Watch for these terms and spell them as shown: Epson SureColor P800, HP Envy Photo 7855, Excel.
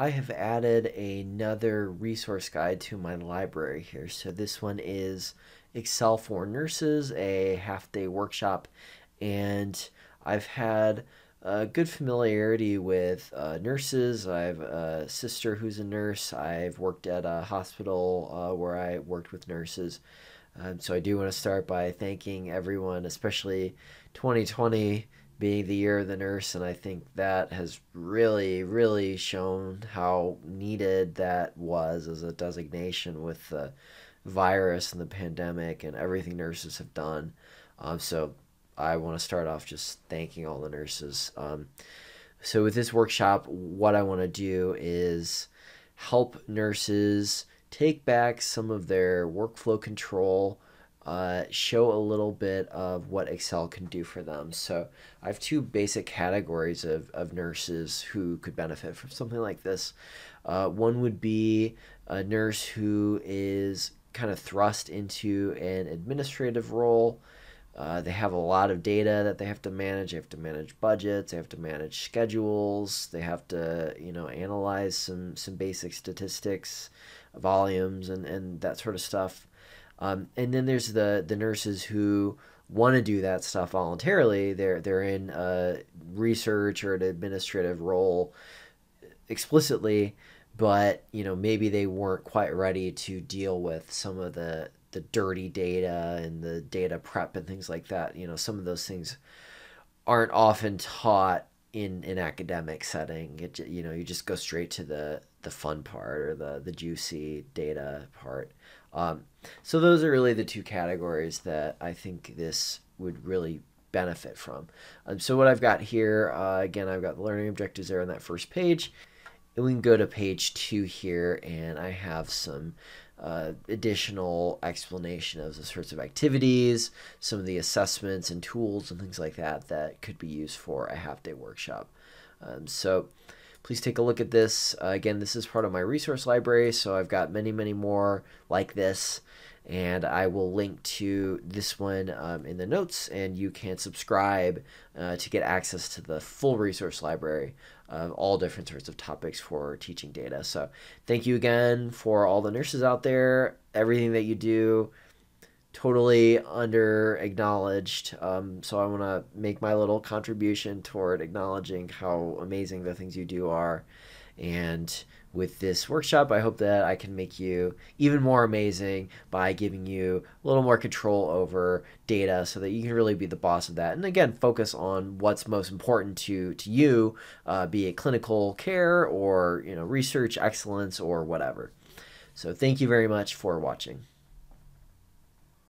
I have added another resource guide to my library here. So this one is Excel for Nurses, a half-day workshop, and I've had a good familiarity with nurses. I have a sister who's a nurse. I've worked at a hospital where I worked with nurses. So I do want to start by thanking everyone, especially 2020 being the year of the nurse, and I think that has really, really shown how needed that was as a designation with the virus and the pandemic and everything nurses have done. So I want to start off just thanking all the nurses. So with this workshop, what I want to do is help nurses take back some of their workflow control, show a little bit of what Excel can do for them. So I have two basic categories of nurses who could benefit from something like this. One would be a nurse who is kind of thrust into an administrative role. They have a lot of data that they have to manage. They have to manage budgets. They have to manage schedules. They have to, you know, analyze some basic statistics, volumes, and that sort of stuff. And then there's the nurses who want to do that stuff voluntarily. They're in a research or an administrative role explicitly, but you know, maybe they weren't quite ready to deal with some of the dirty data and the data prep and things like that. You know, some of those things aren't often taught in an academic setting. You know, you just go straight to the fun part or the juicy data part. So those are really the two categories that I think this would really benefit from. So what I've got here, again, I've got the learning objectives there on that first page. And we can go to page 2 here, and I have some additional explanation of the sorts of activities, some of the assessments and tools and things like that that could be used for a half-day workshop. So please take a look at this. Again, this is part of my resource library, so I've got many, many more like this, and I will link to this one in the notes, and you can subscribe to get access to the full resource library of all different sorts of topics for teaching data. So thank you again for all the nurses out there. Everything that you do, totally under acknowledged. So I want to make my little contribution toward acknowledging how amazing the things you do are. And with this workshop, I hope that I can make you even more amazing by giving you a little more control over data so that you can really be the boss of that. And again, focus on what's most important to you, be it clinical care or, you know, research excellence or whatever. So thank you very much for watching.